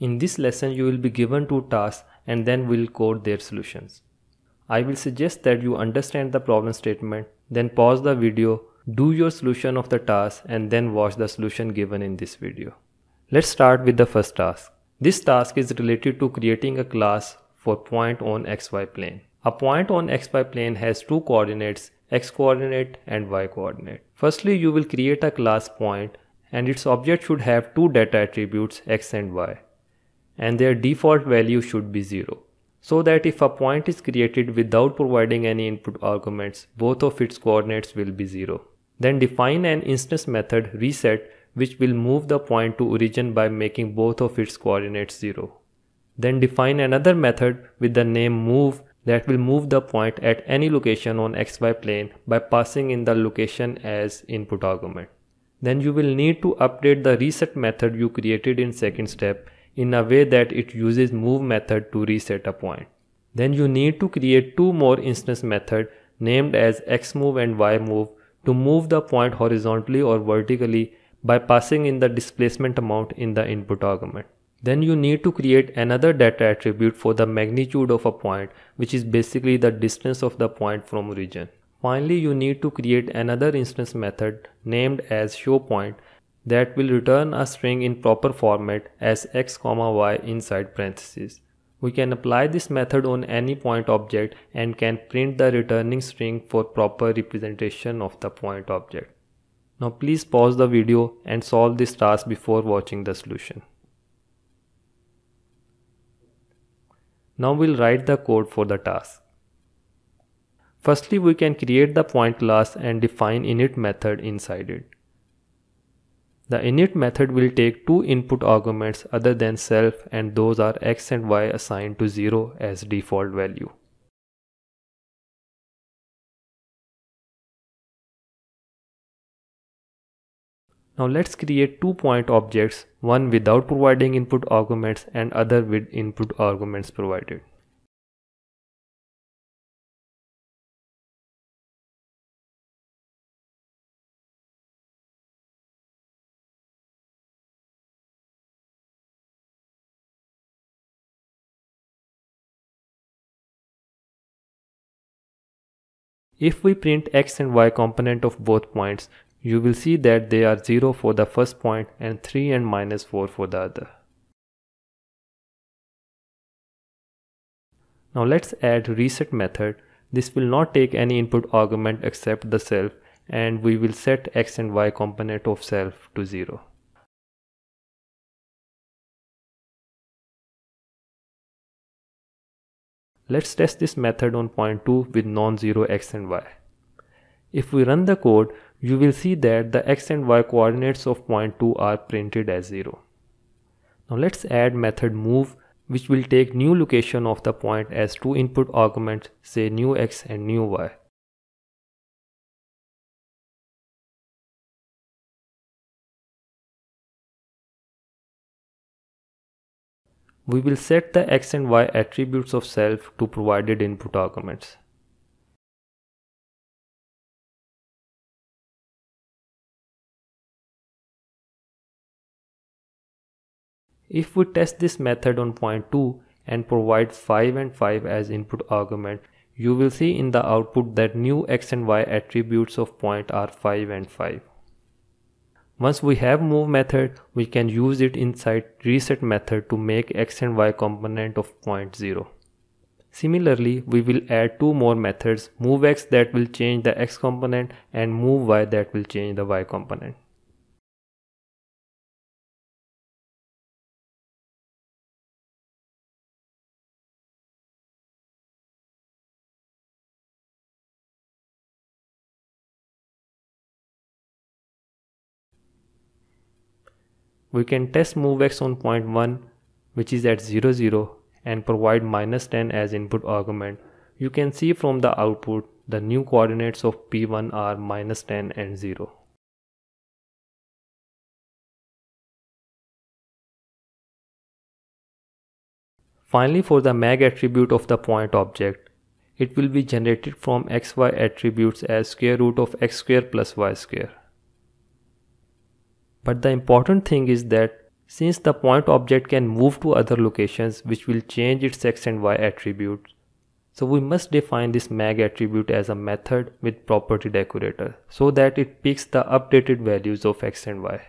In this lesson, you will be given two tasks and then we'll code their solutions. I will suggest that you understand the problem statement, then pause the video, do your solution of the task and then watch the solution given in this video. Let's start with the first task. This task is related to creating a class for point on xy plane. A point on xy plane has two coordinates, x coordinate and y coordinate. Firstly, you will create a class point and its object should have two data attributes x and y and their default value should be 0. So that if a point is created without providing any input arguments, both of its coordinates will be 0. Then define an instance method reset which will move the point to origin by making both of its coordinates 0. Then define another method with the name move that will move the point at any location on xy plane by passing in the location as input argument. Then you will need to update the reset method you created in second step in a way that it uses move method to reset a point. Then you need to create two more instance methods named as xmove and ymove to move the point horizontally or vertically by passing in the displacement amount in the input argument. Then you need to create another data attribute for the magnitude of a point, which is basically the distance of the point from origin. Finally, you need to create another instance method named as showPoint that will return a string in proper format as x, y inside parentheses. We can apply this method on any point object and can print the returning string for proper representation of the point object. Now please pause the video and solve this task before watching the solution. Now we'll write the code for the task. Firstly, we can create the point class and define init method inside it. The init method will take two input arguments other than self and those are x and y assigned to 0 as default value. Now let's create two point objects, one without providing input arguments and other with input arguments provided. If we print x and y component of both points, you will see that they are 0 for the first point and 3 and -4 for the other. Now let's add reset method. This will not take any input argument except the self and we will set x and y component of self to 0. Let's test this method on point 2 with non-zero x and y. If we run the code, you will see that the x and y coordinates of point 2 are printed as 0. Now let's add method move which will take new location of the point as two input arguments, say new x and new y. We will set the x and y attributes of self to provided input arguments. If we test this method on point 2 and provide 5 and 5 as input argument, you will see in the output that new x and y attributes of point are 5 and 5. Once we have move method, we can use it inside reset method to make x and y component of point 0. Similarly, we will add two more methods, move x that will change the x component and move y that will change the y component. We can test movex on point 1 which is at 0, 0 and provide -10 as input argument. You can see from the output the new coordinates of P1 are -10 and 0. Finally, for the mag attribute of the point object, it will be generated from xy attributes as √ of x square plus y square. But the important thing is that Since the point object can move to other locations, which will change its x and y attributes, so we must define this mag attribute as a method with property decorator so that it picks the updated values of x and y.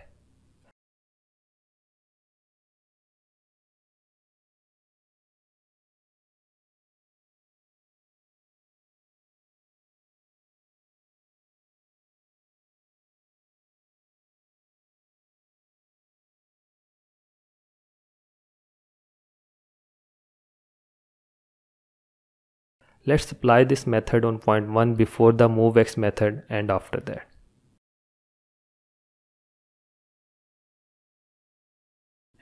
Let's apply this method on point 1 before the moveX method and after that.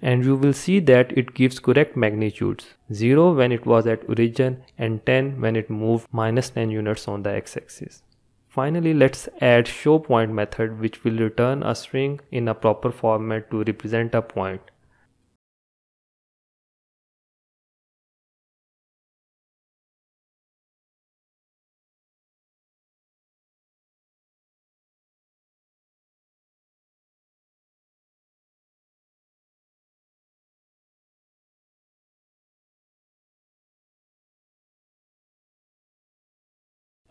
And you will see that it gives correct magnitudes, 0 when it was at origin and 10 when it moved minus 10 units on the x-axis. Finally, let's add showPoint method, which will return a string in a proper format to represent a point.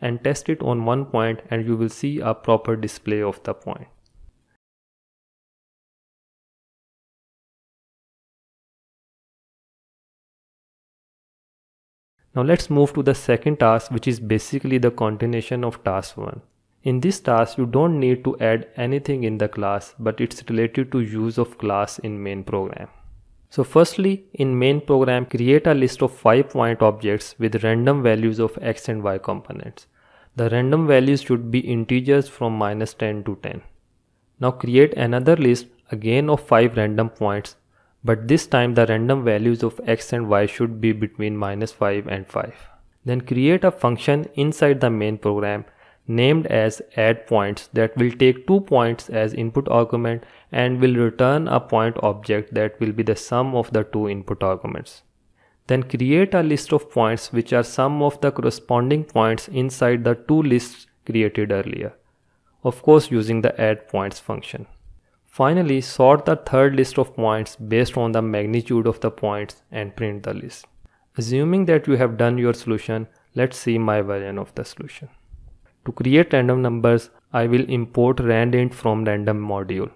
And test it on one point and you will see a proper display of the point. Now let's move to the second task, which is basically the continuation of task 1. In this task you don't need to add anything in the class, but it's related to use of class in main program. So firstly, in main program, create a list of 5 point objects with random values of x and y components. The random values should be integers from minus 10 to 10. Now create another list again of 5 random points, but this time the random values of x and y should be between minus 5 and 5. Then create a function inside the main program named as addPoints that will take 2 points as input argument and will return a point object that will be the sum of the 2 input arguments. Then create a list of points which are sum of the corresponding points inside the 2 lists created earlier, of course using the addPoints function. Finally, sort the third list of points based on the magnitude of the points and print the list. Assuming that you have done your solution, let's see my version of the solution. To create random numbers, I will import randint from random module.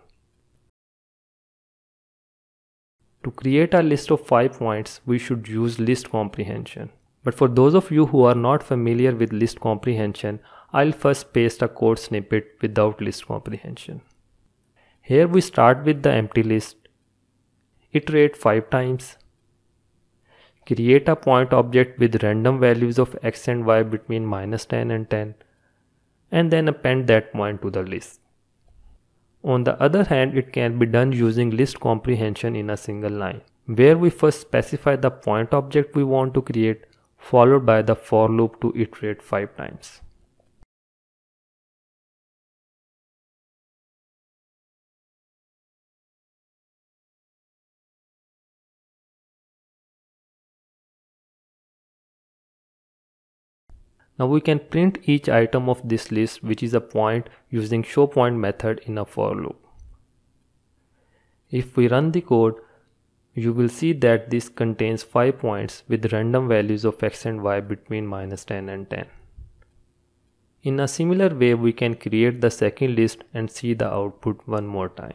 To create a list of 5 points, we should use list comprehension. But for those of you who are not familiar with list comprehension, I'll first paste a code snippet without list comprehension. Here we start with the empty list, iterate 5 times, create a point object with random values of x and y between minus 10 and 10. And then append that point to the list. On the other hand, it can be done using list comprehension in a single line, where we first specify the point object we want to create, followed by the for loop to iterate 5 times. Now we can print each item of this list, which is a point, using showPoint method in a for loop. If we run the code, you will see that this contains 5 points with random values of x and y between minus 10 and 10. In a similar way, we can create the second list and see the output one more time.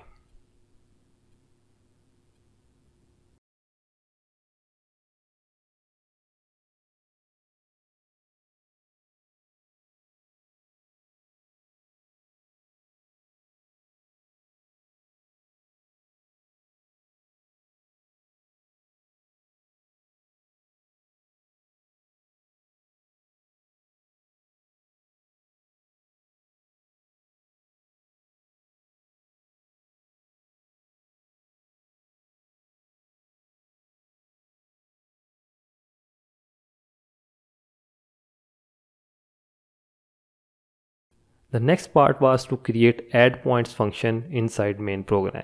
The next part was to create addPoints function inside main program.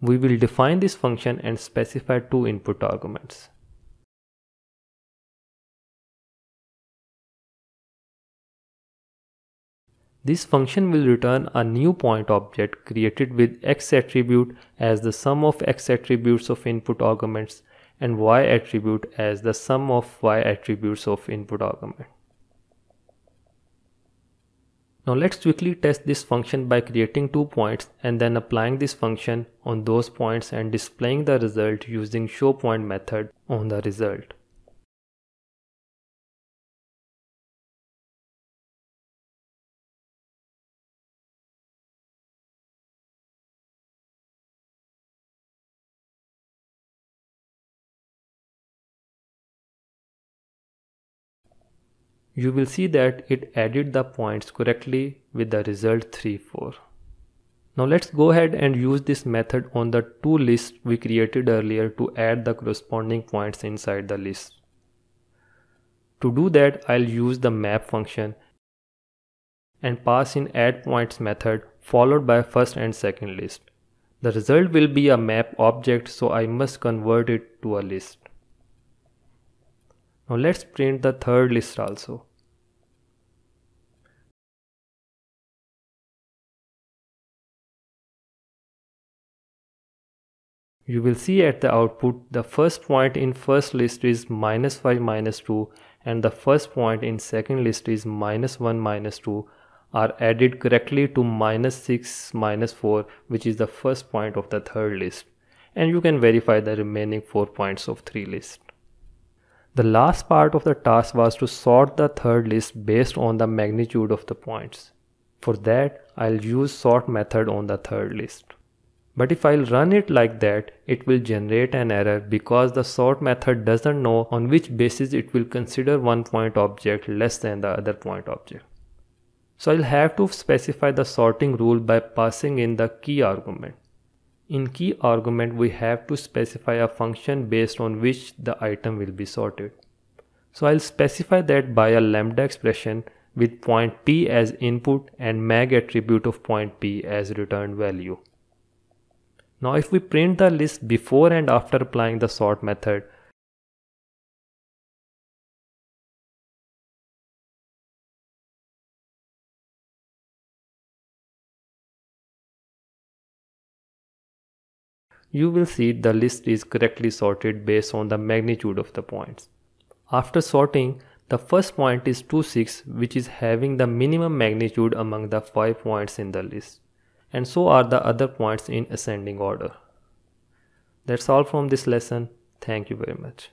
We will define this function and specify 2 input arguments. This function will return a new point object created with x attribute as the sum of x attributes of input arguments and y attribute as the sum of y attributes of input argument. Now let's quickly test this function by creating 2 points and then applying this function on those points and displaying the result using showPoint method on the result. You will see that it added the points correctly with the result 3, 4. Now let's go ahead and use this method on the to list we created earlier to add the corresponding points inside the list. To do that, I'll use the map function and pass in add points method followed by first and second list. The result will be a map object, so I must convert it to a list. Now let's print the third list also. You will see at the output the first point in first list is -5, -2 and the first point in second list is -1, -2 are added correctly to -6, -4, which is the first point of the third list, and you can verify the remaining 4 points of 3 lists. The last part of the task was to sort the third list based on the magnitude of the points. For that, I'll use sort method on the third list. But if I'll run it like that, it will generate an error because the sort method doesn't know on which basis it will consider one point object less than the other point object. So I'll have to specify the sorting rule by passing in the key argument. In key argument, we have to specify a function based on which the item will be sorted. So I'll specify that by a lambda expression with point P as input and mag attribute of point P as return value. Now if we print the list before and after applying the sort method, you will see the list is correctly sorted based on the magnitude of the points. After sorting, the first point is 2, 6, which is having the minimum magnitude among the 5 points in the list. And so are the other points in ascending order. That's all from this lesson. Thank you very much.